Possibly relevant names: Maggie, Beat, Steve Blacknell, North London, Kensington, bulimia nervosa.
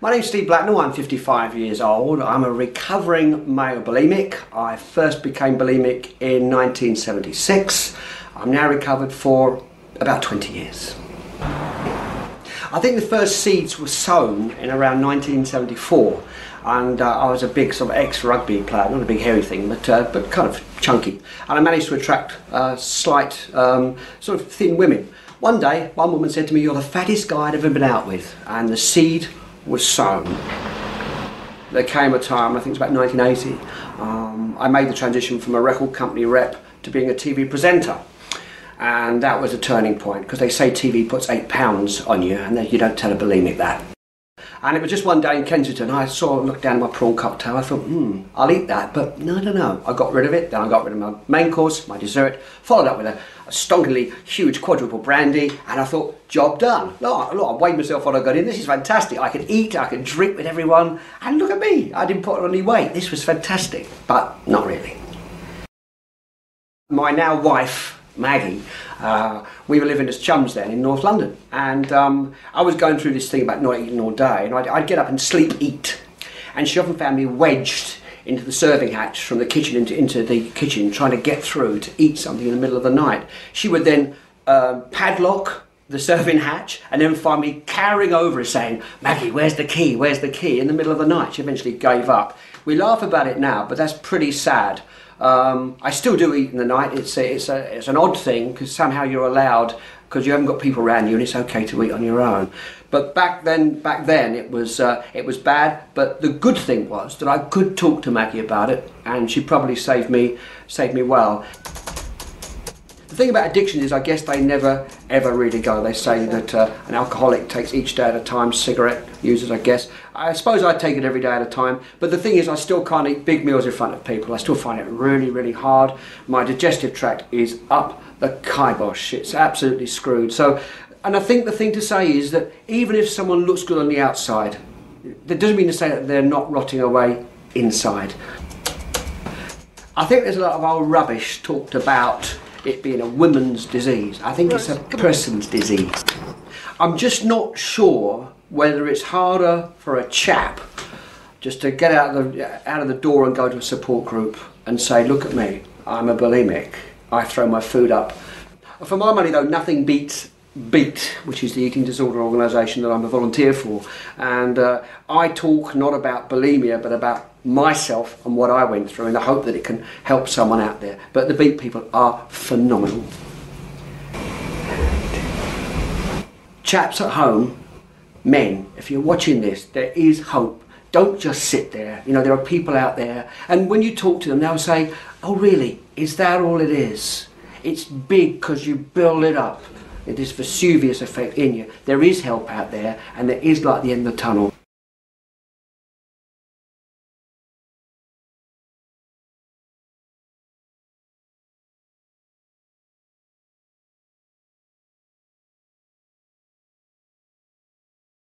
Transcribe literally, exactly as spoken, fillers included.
My name's Steve Blacknell, I'm fifty-five years old. I'm a recovering male bulimic. I first became bulimic in nineteen seventy-six. I'm now recovered for about twenty years. I think the first seeds were sown in around nineteen seventy-four, and uh, I was a big sort of ex-rugby player, not a big hairy thing, but, uh, but kind of chunky. And I managed to attract uh, slight, um, sort of thin women. One day, one woman said to me, "You're the fattest guy I'd ever been out with," and the seed was sown. There came a time, I think it was about nineteen eighty, um, I made the transition from a record company rep to being a T V presenter. And that was a turning point, because they say T V puts eight pounds on you, and then you don't tell a bulimic that. And it was just one day in Kensington, I saw, looked down at my prawn cocktail, I thought, hmm, I'll eat that, but no, no, no. I got rid of it, then I got rid of my main course, my dessert, followed up with a, a stonkingly huge quadruple brandy, and I thought, job done. Look, look, I weighed myself when I got in, this is fantastic. I could eat, I could drink with everyone, and look at me, I didn't put on any weight. This was fantastic, but not really. My now wife, Maggie, uh, we were living as chums then in North London, and um, I was going through this thing about not eating all day, and I'd, I'd get up and sleep eat, and she often found me wedged into the serving hatch from the kitchen into, into the kitchen, trying to get through to eat something in the middle of the night. She would then uh, padlock the serving hatch and then find me carrying over saying, "Maggie, where's the key, where's the key?" in the middle of the night. She eventually gave up. We laugh about it now, but that's pretty sad. Um, I still do eat in the night. It's a, it's a, it's an odd thing, because somehow you're allowed, because you haven't got people around you, and it's okay to eat on your own. But back then, back then it was uh, it was bad. But the good thing was that I could talk to Maggie about it, and she probably saved me saved me well. The thing about addiction is, I guess they never ever really go. They say that uh, an alcoholic takes each day at a time. Cigarette users, I guess. I suppose I take it every day at a time, but the thing is I still can't eat big meals in front of people. I still find it really, really hard. My digestive tract is up the kibosh. It's absolutely screwed. So, and I think the thing to say is that even if someone looks good on the outside, that doesn't mean to say that they're not rotting away inside. I think there's a lot of old rubbish talked about it being a woman's disease. I think it's a person's disease. I'm just not sure whether it's harder for a chap just to get out of the out of the door and go to a support group and say, "Look at me, I'm a bulimic. I throw my food up." For my money, though, nothing beats Beat, which is the eating disorder organisation that I'm a volunteer for, and uh, I talk not about bulimia but about myself and what I went through, in the hope that it can help someone out there. But the Beat people are phenomenal. Chaps at home. Men, if you're watching this, there is hope. Don't just sit there. You know, there are people out there, and when you talk to them, they'll say, "Oh really, is that all it is? It's big because you build it up. It is Vesuvius effect in you." There is help out there, and there is light at the end of the tunnel.